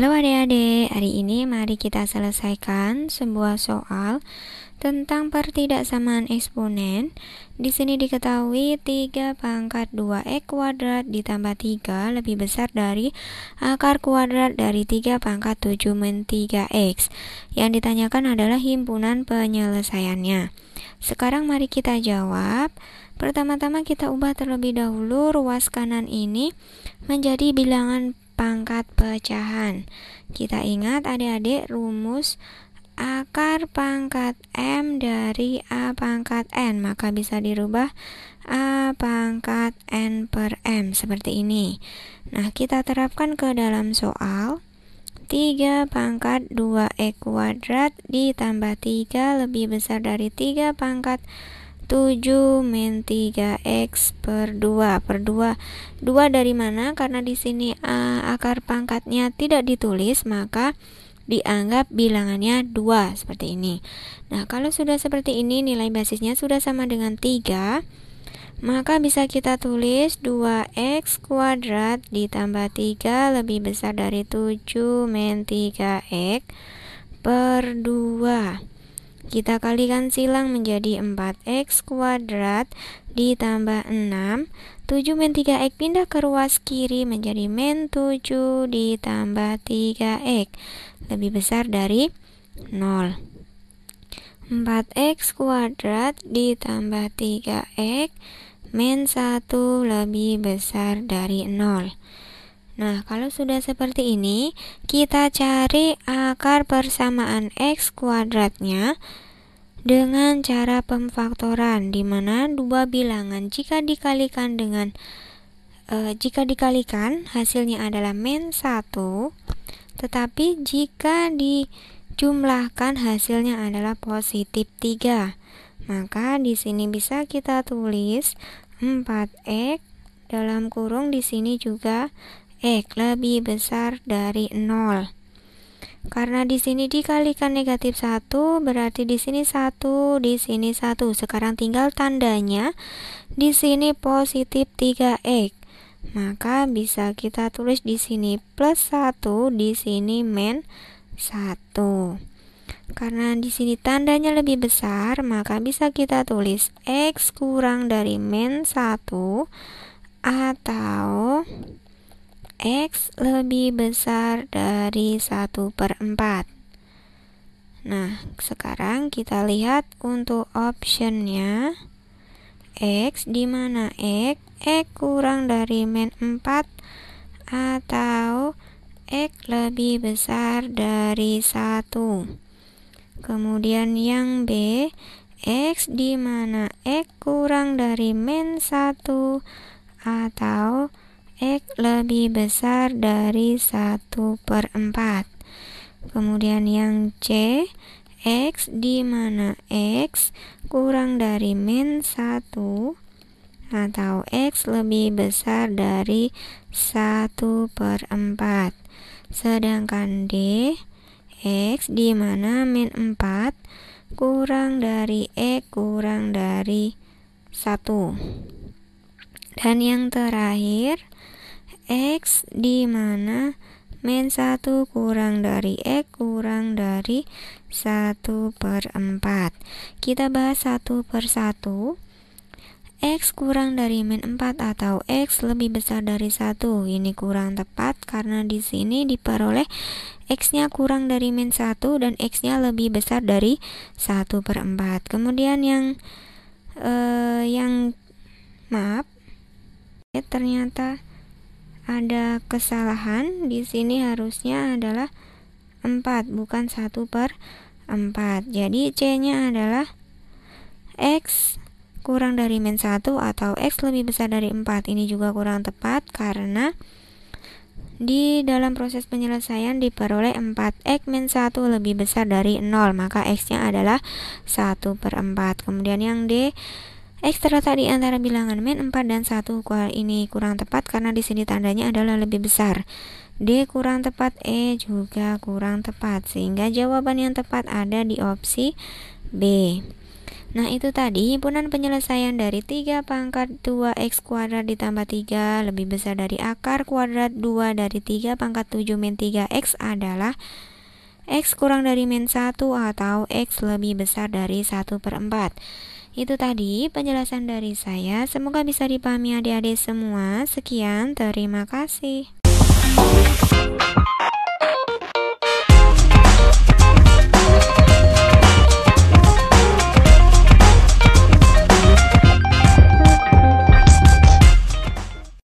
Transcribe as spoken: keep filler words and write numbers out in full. Halo adik-adik, hari ini mari kita selesaikan sebuah soal tentang pertidaksamaan eksponen. Di sini diketahui tiga pangkat dua E kuadrat ditambah tiga lebih besar dari akar kuadrat dari tiga pangkat tujuh min tiga X. Yang ditanyakan adalah himpunan penyelesaiannya. Sekarang mari kita jawab. Pertama-tama kita ubah terlebih dahulu ruas kanan ini menjadi bilangan pangkat pecahan. Kita ingat adik-adik rumus akar pangkat M dari A pangkat N, maka bisa dirubah A pangkat N per M seperti ini. Nah, kita terapkan ke dalam soal. tiga pangkat dua E kuadrat ditambah tiga lebih besar dari tiga pangkat tujuh min tiga X per dua. Per dua, dua dari mana? Karena di sini uh, akar pangkatnya tidak ditulis, maka dianggap bilangannya dua seperti ini. Nah, kalau sudah seperti ini, nilai basisnya sudah sama dengan tiga, maka bisa kita tulis dua X kuadrat ditambah tiga lebih besar dari tujuh min tiga X per dua. Kita kalikan silang menjadi empat X kuadrat ditambah enam. tujuh min tiga X pindah ke ruas kiri menjadi min tujuh ditambah tiga X. Lebih besar dari nol. empat X kuadrat ditambah tiga X min satu lebih besar dari nol. Nah, kalau sudah seperti ini, kita cari akar persamaan X kuadratnya dengan cara pemfaktoran, di mana dua bilangan jika dikalikan dengan e, jika dikalikan hasilnya adalah min satu, tetapi jika dijumlahkan hasilnya adalah positif tiga. Maka di sini bisa kita tulis empat X dalam kurung di sini juga X lebih besar dari nol. Karena di sini dikalikan negatif satu, berarti di sini satu, di sini satu. Sekarang tinggal tandanya di sini positif tiga X. Maka bisa kita tulis di sini plus satu, di sini min satu. Karena di sini tandanya lebih besar, maka bisa kita tulis X kurang dari min satu atau X lebih besar dari satu per empat. Nah, sekarang kita lihat untuk optionnya X, dimana X? X kurang dari min empat atau X lebih besar dari satu. Kemudian yang B, X dimana X kurang dari min satu atau X lebih besar dari satu per empat. Kemudian yang C, X dimana X kurang dari min satu atau X lebih besar dari satu per empat. Sedangkan D, X dimana min empat kurang dari X kurang dari satu. Dan yang terakhir X dimana min satu kurang dari X kurang dari satu per empat. Kita bahas satu per satu. X kurang dari min empat atau X lebih besar dari satu. Ini kurang tepat karena di sini diperoleh X-nya kurang dari min satu dan X-nya lebih besar dari satu per empat. Kemudian yang eh, yang maaf, ternyata ada kesalahan. Di sini harusnya adalah empat, bukan satu per empat. Jadi C-nya adalah X kurang dari min satu atau X lebih besar dari empat. Ini juga kurang tepat karena di dalam proses penyelesaian diperoleh empat X min satu lebih besar dari nol, maka X-nya adalah satu per empat. Kemudian yang D, X terletak di antara bilangan min empat dan satu. Ini kurang tepat karena di sini tandanya adalah lebih besar. D kurang tepat, E juga kurang tepat. Sehingga jawaban yang tepat ada di opsi B. Nah itu tadi himpunan penyelesaian dari tiga pangkat dua x kuadrat ditambah tiga lebih besar dari akar kuadrat dua dari tiga pangkat tujuh min tiga x adalah x kurang dari min satu atau x lebih besar dari satu per empat. Itu tadi penjelasan dari saya, semoga bisa dipahami adik-adik semua. Sekian, terima kasih.